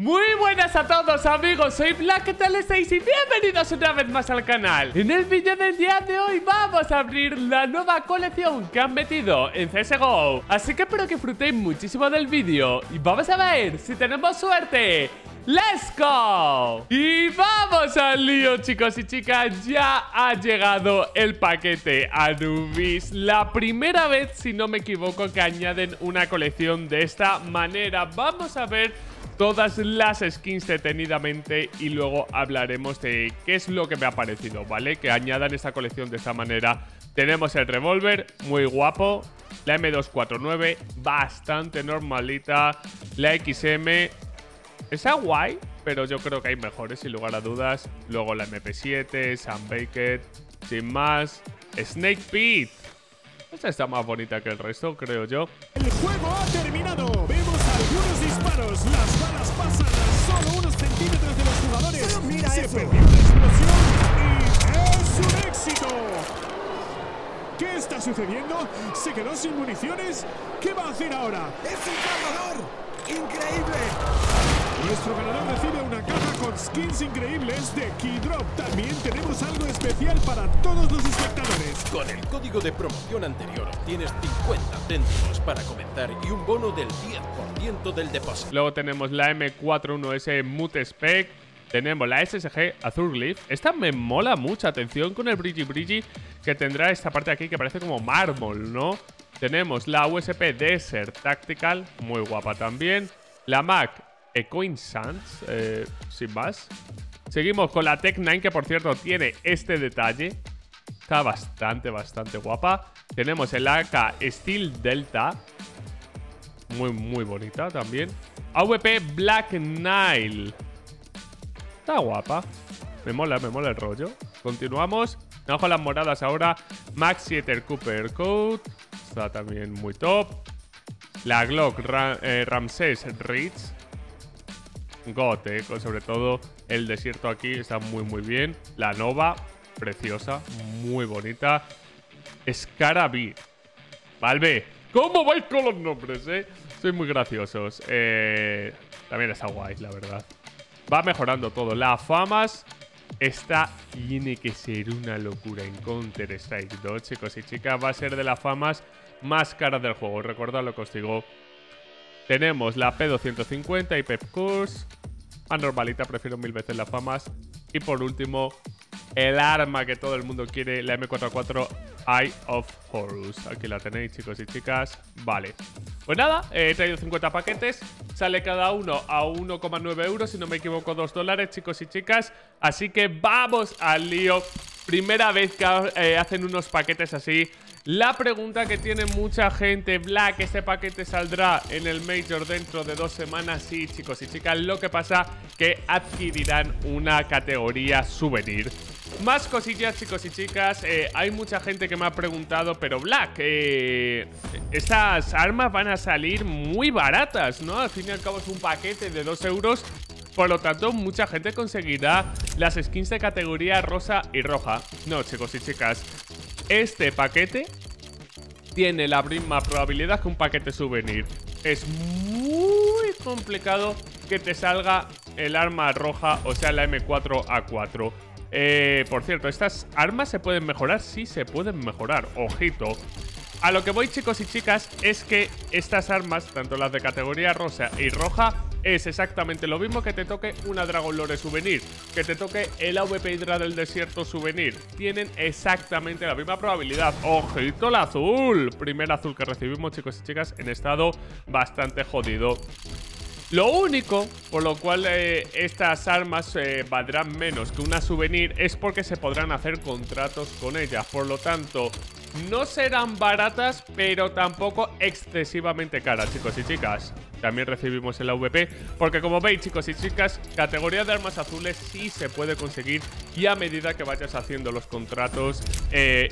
Muy buenas a todos amigos, soy Black, ¿qué tal estáis? Y bienvenidos una vez más al canal. En el vídeo del día de hoy vamos a abrir la nueva colección que han metido en CSGO. Así que espero que disfrutéis muchísimo del vídeo y vamos a ver si tenemos suerte. ¡Let's go! Y vamos al lío, chicos y chicas. Ya ha llegado el paquete Anubis. La primera vez, si no me equivoco, que añaden una colección de esta manera. Vamos a ver todas las skins detenidamente y luego hablaremos de qué es lo que me ha parecido, ¿vale? Que añadan esta colección de esta manera. Tenemos el revólver, muy guapo. La M249, bastante normalita. La XM... está guay, pero yo creo que hay mejores, sin lugar a dudas. Luego la MP7, Sam Baked, sin más. Snake Pit. Esta está más bonita que el resto, creo yo. El juego ha terminado. Vemos algunos disparos. Las balas pasan a solo unos centímetros de los jugadores. Mira, se perdió la explosión y es un éxito. ¿Qué está sucediendo? ¿Se quedó sin municiones? ¿Qué va a hacer ahora? ¡Es un cargador! ¡Increíble! Nuestro ganador recibe una caja con skins increíbles de Keydrop. También tenemos algo especial para todos los espectadores. Con el código de promoción anterior tienes 50 céntimos para comenzar y un bono del 10% del depósito. Luego tenemos la M41S Mute Spec. Tenemos la SSG Azure Leaf. Esta me mola mucho. Atención con el Brigi que tendrá esta parte de aquí que parece como mármol, ¿no? Tenemos la USP Desert Tactical. Muy guapa también. La Mac Coin Sands, sin más. Seguimos con la Tech 9, que por cierto tiene este detalle. Está bastante guapa. Tenemos el AK Steel Delta. Muy bonita también. AWP Black Nile. Está guapa. Me mola el rollo. Continuamos. Vamos con las moradas ahora. Max 7 Cooper Coat. Está también muy top. La Glock Ramses Ritz. Gote, sobre todo el desierto aquí está muy bien. La Nova, preciosa, muy bonita. Scarabee. Valve, ¿cómo vais con los nombres, eh? Sois muy graciosos. También está guay, la verdad. Va mejorando todo. La Famas esta tiene que ser una locura en Counter Strike 2, chicos y chicas. Va a ser de las Famas más caras del juego. Recordad lo que os digo. Tenemos la P250 y Pep Curse. Anormalita, prefiero mil veces las Famas. Y por último, el arma que todo el mundo quiere, la M44 Eye of Horus. Aquí la tenéis, chicos y chicas. Vale. Pues nada, he traído 50 paquetes. Sale cada uno a 1,9 €, si no me equivoco, $2, chicos y chicas. Así que vamos al lío. Primera vez que hacen unos paquetes así. La pregunta que tiene mucha gente: Black, ¿este paquete saldrá en el Major dentro de 2 semanas? Sí, chicos y chicas, lo que pasa que adquirirán una categoría souvenir. Más cosillas, chicos y chicas. Hay mucha gente que me ha preguntado: pero Black, estas armas van a salir muy baratas, ¿no? Al fin y al cabo es un paquete de 2 €. Por lo tanto, mucha gente conseguirá las skins de categoría rosa y roja. No, chicos y chicas, este paquete tiene la misma probabilidad que un paquete souvenir. Es muy complicado que te salga el arma roja, o sea, la M4A4. Por cierto, ¿estas armas se pueden mejorar? Sí, se pueden mejorar, ojito. A lo que voy, chicos y chicas, es que estas armas, tanto las de categoría rosa y roja, es exactamente lo mismo que te toque una Dragon Lore souvenir, que te toque el AWP Hydra del desierto souvenir. Tienen exactamente la misma probabilidad. ¡Ojito el azul! Primer azul que recibimos, chicos y chicas, en estado bastante jodido. Lo único por lo cual estas armas valdrán menos que una souvenir es porque se podrán hacer contratos con ellas. Por lo tanto, no serán baratas, pero tampoco excesivamente caras, chicos y chicas. También recibimos el AWP, porque como veis, chicos y chicas, categoría de armas azules sí se puede conseguir. Y a medida que vayas haciendo los contratos,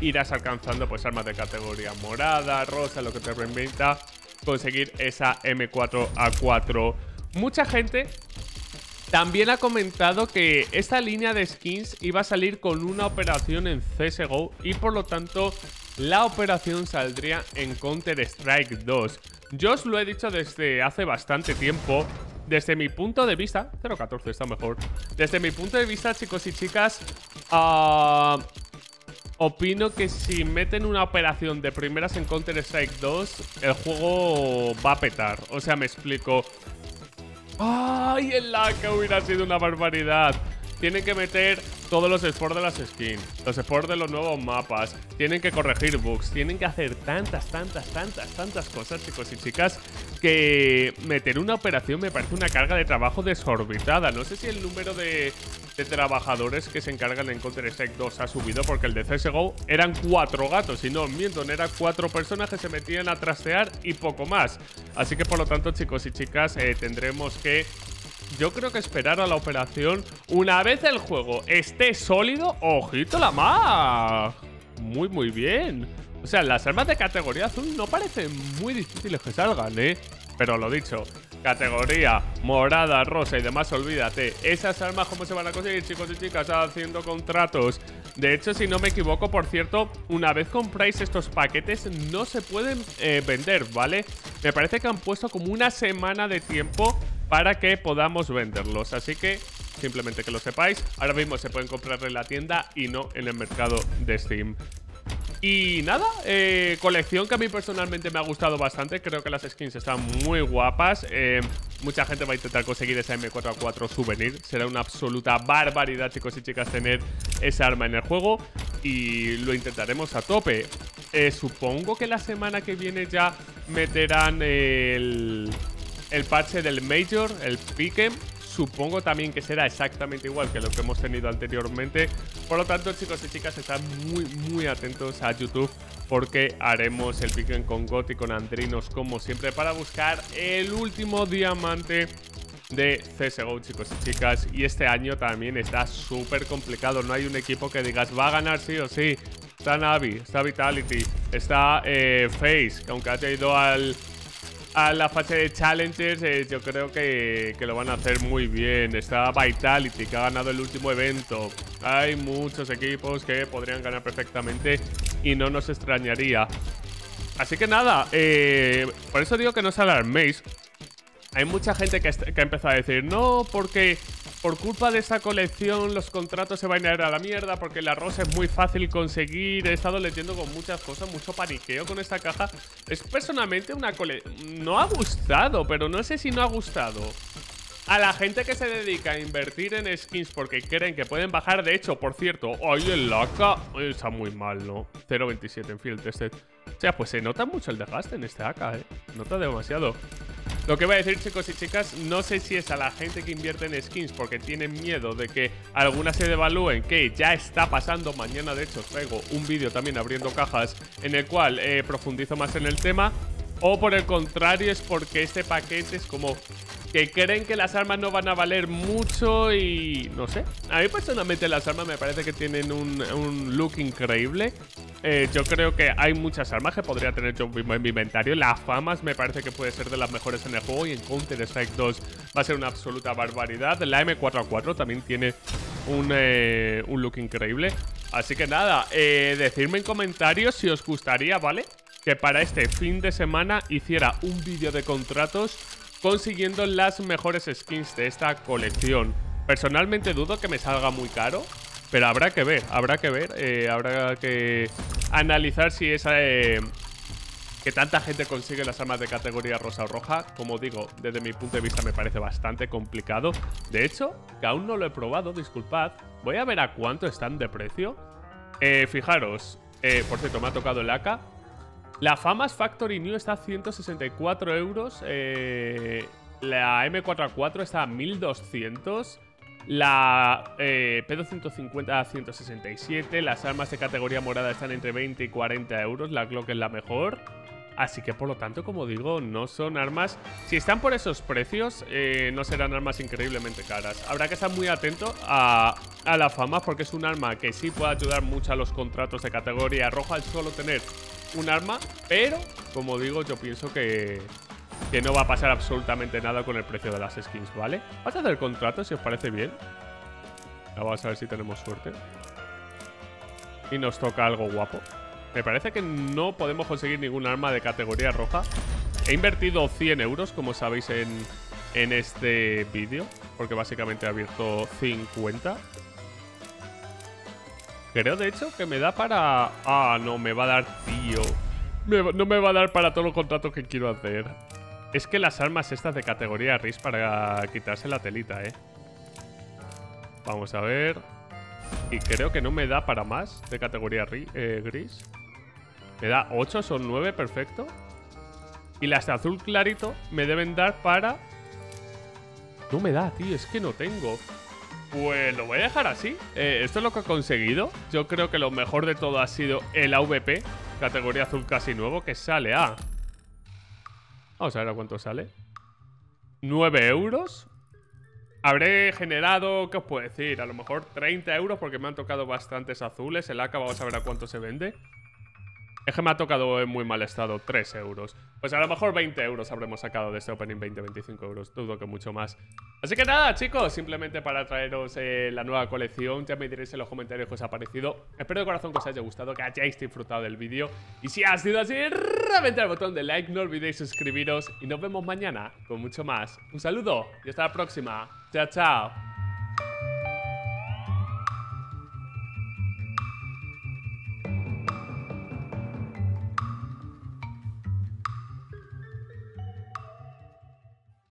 irás alcanzando pues armas de categoría morada, rosa, lo que te reinventa conseguir esa M4A4. Mucha gente también ha comentado que esta línea de skins iba a salir con una operación en CSGO y por lo tanto la operación saldría en Counter Strike 2. Yo os lo he dicho desde hace bastante tiempo. Desde mi punto de vista, 0.14 está mejor. Desde mi punto de vista, chicos y chicas, opino que si meten una operación de primeras en Counter Strike 2, el juego va a petar. O sea, me explico. ¡Ay, el lag que hubiera sido una barbaridad! Tienen que meter todos los esfuerzos de las skins, los esfuerzos de los nuevos mapas, tienen que corregir bugs, tienen que hacer tantas cosas, chicos y chicas, que meter una operación me parece una carga de trabajo desorbitada. No sé si el número de trabajadores que se encargan en Counter Strike 2 ha subido, porque el de CSGO eran 4 gatos, y no miento, eran 4 personas que se metían a trastear y poco más. Así que por lo tanto, chicos y chicas, tendremos que... yo creo que esperar a la operación. Una vez el juego esté sólido, ¡ojito la mag! Muy, muy bien. O sea, las armas de categoría azul no parecen muy difíciles que salgan, ¿eh? Pero lo dicho, categoría morada, rosa y demás, olvídate. Esas armas, ¿cómo se van a conseguir, chicos y chicas? Haciendo contratos. De hecho, si no me equivoco, por cierto, una vez compráis estos paquetes, no se pueden vender, ¿vale? Me parece que han puesto como una semana de tiempo para que podamos venderlos. Así que, simplemente que lo sepáis, ahora mismo se pueden comprar en la tienda y no en el mercado de Steam. Y nada, colección que a mí personalmente me ha gustado bastante. Creo que las skins están muy guapas. Mucha gente va a intentar conseguir esa M4A4 souvenir. Será una absoluta barbaridad, chicos y chicas, tener esa arma en el juego. Y lo intentaremos a tope. Supongo que la semana que viene ya meterán el parche del Major, el Pick'em, supongo también que será exactamente igual que lo que hemos tenido anteriormente. Por lo tanto, chicos y chicas, estad muy atentos a YouTube, porque haremos el Pick'em con Got y con Andrinos, como siempre, para buscar el último diamante de CSGO, chicos y chicas. Y este año también está súper complicado. No hay un equipo que digas, va a ganar sí o sí. Está Navi, está Vitality, está FaZe, que aunque haya ido a la fase de Challengers, yo creo que lo van a hacer muy bien. Está Vitality, que ha ganado el último evento. Hay muchos equipos que podrían ganar perfectamente y no nos extrañaría. Así que nada, por eso digo que no os alarméis. Hay mucha gente que ha empezado a decir, no, porque por culpa de esta colección los contratos se van a ir a la mierda, porque la rosa es muy fácil conseguir. He estado leyendo con muchas cosas, mucho paniqueo con esta caja. Es personalmente una colección... no ha gustado, pero no sé si no ha gustado a la gente que se dedica a invertir en skins porque creen que pueden bajar. De hecho, por cierto, hoy el AK está muy mal, ¿no? 0.27 en Field Tested. O sea, pues se nota mucho el desgaste en este AK, ¿eh? Nota demasiado. Lo que voy a decir, chicos y chicas, no sé si es a la gente que invierte en skins porque tienen miedo de que algunas se devalúen, que ya está pasando. Mañana, de hecho, traigo un vídeo también abriendo cajas en el cual profundizo más en el tema. O por el contrario, es porque este paquete es como que creen que las armas no van a valer mucho y no sé. A mí personalmente las armas me parece que tienen un look increíble. Yo creo que hay muchas armas que podría tener yo mismo en mi inventario. Las famas me parece que puede ser de las mejores en el juego, y en Counter Strike 2 va a ser una absoluta barbaridad. La M4A4 también tiene un look increíble. Así que nada, decidme en comentarios si os gustaría, ¿vale?, que para este fin de semana hiciera un vídeo de contratos consiguiendo las mejores skins de esta colección. Personalmente dudo que me salga muy caro, pero habrá que ver, habrá que analizar si esa que tanta gente consigue las armas de categoría rosa o roja. Como digo, desde mi punto de vista me parece bastante complicado. De hecho, que aún no lo he probado, disculpad, voy a ver a cuánto están de precio. Fijaros, por cierto, me ha tocado el AK. La Famas Factory New está a 164 euros. La M4A4 está a 1200. La P250 a 167. Las armas de categoría morada están entre 20 y 40 euros. La Glock es la mejor. Así que por lo tanto, como digo, no son armas... si están por esos precios, no serán armas increíblemente caras. Habrá que estar muy atento a la fama, porque es un arma que sí puede ayudar mucho a los contratos de categoría roja al solo tener un arma. Pero, como digo, yo pienso que no va a pasar absolutamente nada con el precio de las skins, ¿vale? Vamos a hacer el contrato, si os parece bien. Vamos a ver si tenemos suerte y nos toca algo guapo. Me parece que no podemos conseguir ningún arma de categoría roja. He invertido 100 euros, como sabéis, en en este vídeo, porque básicamente he abierto 50. Creo, de hecho, que me da para... Ah, no, me va a dar, tío. No me va a dar para todos los contratos que quiero hacer. Es que las armas estas de categoría RIS para quitarse la telita, ¿eh? Vamos a ver. Y creo que no me da para más de categoría gris. Me da 8, son 9, perfecto. Y las de azul clarito me deben dar para... No me da, tío, es que no tengo. Pues lo voy a dejar así. Esto es lo que he conseguido. Yo creo que lo mejor de todo ha sido el AVP, categoría azul casi nuevo, que sale a... Vamos a ver a cuánto sale. 9 euros. Habré generado, ¿qué os puedo decir? A lo mejor 30 euros porque me han tocado bastantes azules. El AK, vamos a ver a cuánto se vende. Es que me ha tocado en muy mal estado, 3 euros. Pues a lo mejor 20 euros habremos sacado de este opening, 20-25 euros, dudo que mucho más. Así que nada, chicos, simplemente para traeros la nueva colección. Ya me diréis en los comentarios qué os ha parecido. Espero de corazón que os haya gustado, que hayáis disfrutado del vídeo. Y si ha sido así, reventad el botón de like, no olvidéis suscribiros. Y nos vemos mañana con mucho más. Un saludo y hasta la próxima. Chao, chao.